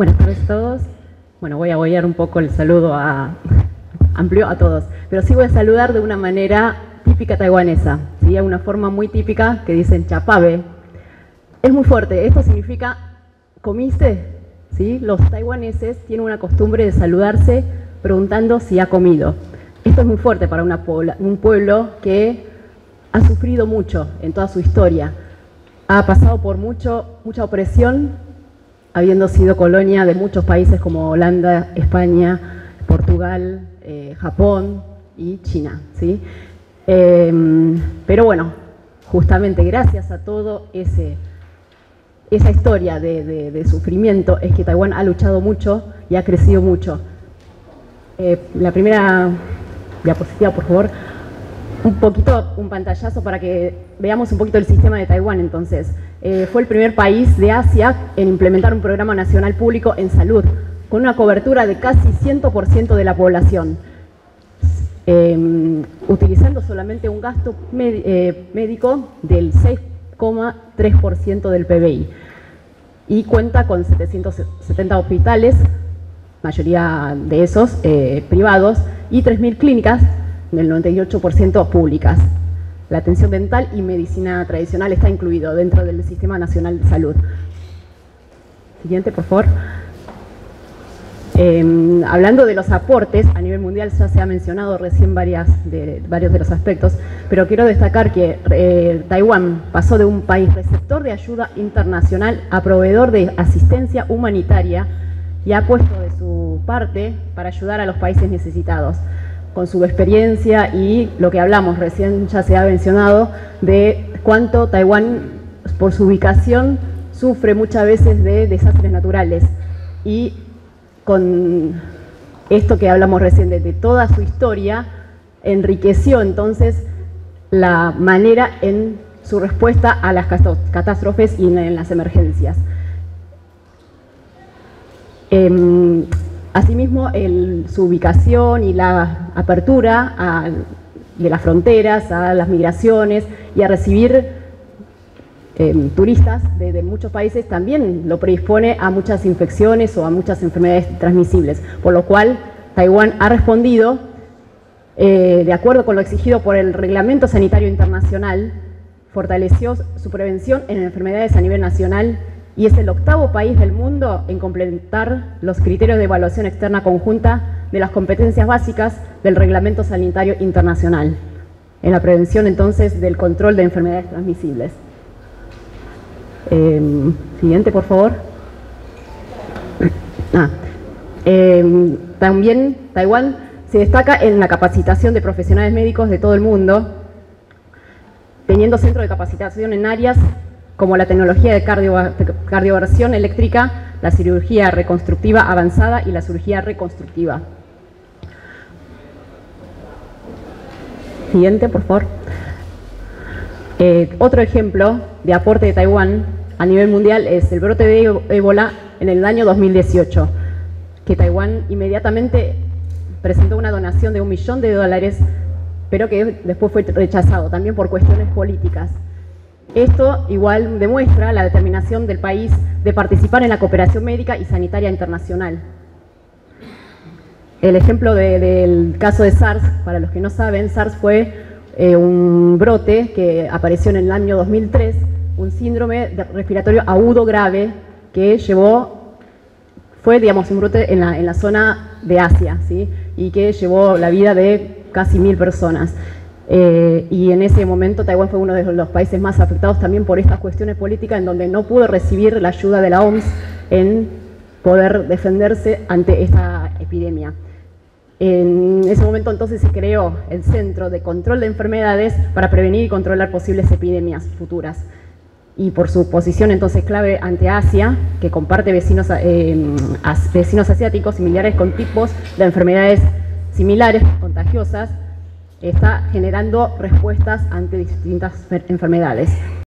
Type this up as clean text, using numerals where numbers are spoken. Buenas tardes a todos. Bueno, voy a apoyar un poco el saludo amplio a todos, pero sí voy a saludar de una manera típica taiwanesa, ¿sí? Una forma muy típica que dicen chapabe. Es muy fuerte, esto significa comiste, ¿sí? Los taiwaneses tienen una costumbre de saludarse preguntando si ha comido. Esto es muy fuerte para un pueblo que ha sufrido mucho en toda su historia, ha pasado por mucha opresión, habiendo sido colonia de muchos países como Holanda, España, Portugal, Japón y China, ¿sí? Pero bueno, justamente gracias a todo esa historia de sufrimiento es que Taiwán ha luchado mucho y ha crecido mucho. La primera diapositiva, por favor. Un pantallazo para que veamos un poquito el sistema de Taiwán, entonces. Fue el primer país de Asia en implementar un programa nacional público en salud, con una cobertura de casi 100% de la población, utilizando solamente un gasto médico del 6,3% del PBI. Y cuenta con 770 hospitales, mayoría de esos privados, y 3.000 clínicas, del 98% públicas. La atención dental y medicina tradicional está incluido dentro del Sistema Nacional de Salud. Siguiente, por favor. Hablando de los aportes, a nivel mundial ya se ha mencionado recién varios de los aspectos, pero quiero destacar que Taiwán pasó de un país receptor de ayuda internacional a proveedor de asistencia humanitaria y ha puesto de su parte para ayudar a los países necesitados, con su experiencia y lo que hablamos recién, ya se ha mencionado, de cuánto Taiwán, por su ubicación, sufre muchas veces de desastres naturales. Y con esto que hablamos recién, desde toda su historia, enriqueció entonces la manera en su respuesta a las catástrofes y en las emergencias. Asimismo, su ubicación y la apertura de las fronteras, a las migraciones y a recibir turistas de muchos países también lo predispone a muchas infecciones o a muchas enfermedades transmisibles, por lo cual Taiwán ha respondido de acuerdo con lo exigido por el Reglamento Sanitario Internacional, fortaleció su prevención en enfermedades a nivel nacional y es el 8º país del mundo en complementar los criterios de evaluación externa conjunta de las competencias básicas del Reglamento Sanitario Internacional, en la prevención entonces del control de enfermedades transmisibles. Siguiente, por favor. También Taiwán se destaca en la capacitación de profesionales médicos de todo el mundo, teniendo centros de capacitación en áreas como la tecnología de cardioversión eléctrica, la cirugía reconstructiva avanzada y la cirugía reconstructiva. Siguiente, por favor. Otro ejemplo de aporte de Taiwán a nivel mundial es el brote de ébola en el año 2018, que Taiwán inmediatamente presentó una donación de $1 millón, pero que después fue rechazado, también por cuestiones políticas. Esto igual demuestra la determinación del país de participar en la cooperación médica y sanitaria internacional. El ejemplo del caso de SARS, para los que no saben, SARS fue un brote que apareció en el año 2003, un síndrome respiratorio agudo grave que fue, digamos, un brote en la zona de Asia, ¿sí? Y que llevó la vida de casi 1.000 personas. Y en ese momento Taiwán fue uno de los países más afectados también por estas cuestiones políticas, en donde no pudo recibir la ayuda de la OMS en poder defenderse ante esta epidemia. En ese momento entonces se creó el Centro de Control de Enfermedades para prevenir y controlar posibles epidemias futuras. Y por su posición entonces clave ante Asia, que comparte vecinos asiáticos similares con tipos de enfermedades similares, contagiosas, está generando respuestas ante distintas enfermedades.